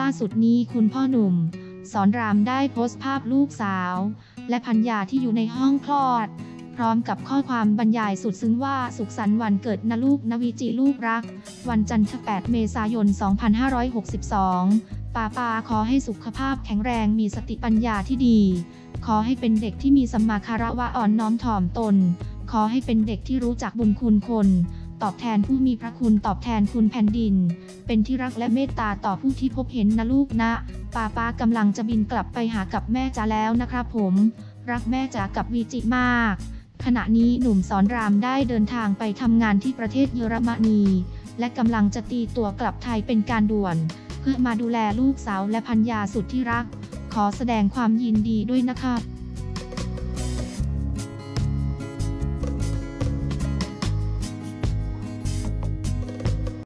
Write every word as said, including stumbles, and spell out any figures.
ล่าสุดนี้คุณพ่อหนุ่มสอนรามได้โพสต์ภาพลูกสาวและภรรยาที่อยู่ในห้องคลอดพร้อมกับข้อความบรรยายสุดซึ้งว่าสุขสันต์วันเกิดนะลูกนวิจิลูกรักวันจันทร์ที่แปดเมษายนสองพันห้าร้อยหกสิบสองป้าป้าขอให้สุขภาพแข็งแรงมีสติปัญญาที่ดีขอให้เป็นเด็กที่มีสัมมาคารวะอ่อนน้อมถ่อมตนขอให้เป็นเด็กที่รู้จักบุญคุณคนตอบแทนผู้มีพระคุณตอบแทนคุณแผ่นดินเป็นที่รักและเมตตาต่อผู้ที่พบเห็นนะลูกนะป้าป้ากำลังจะบินกลับไปหากับแม่จ๋าแล้วนะครับผมรักแม่จ๋ากับวิจิมากขณะนี้หนุ่มสอนรามได้เดินทางไปทำงานที่ประเทศเยอรมนีและกำลังจะตีตัวกลับไทยเป็นการด่วนเพื่อมาดูแลลูกสาวและภรรยาสุดที่รักขอแสดงความยินดีด้วยนะครับ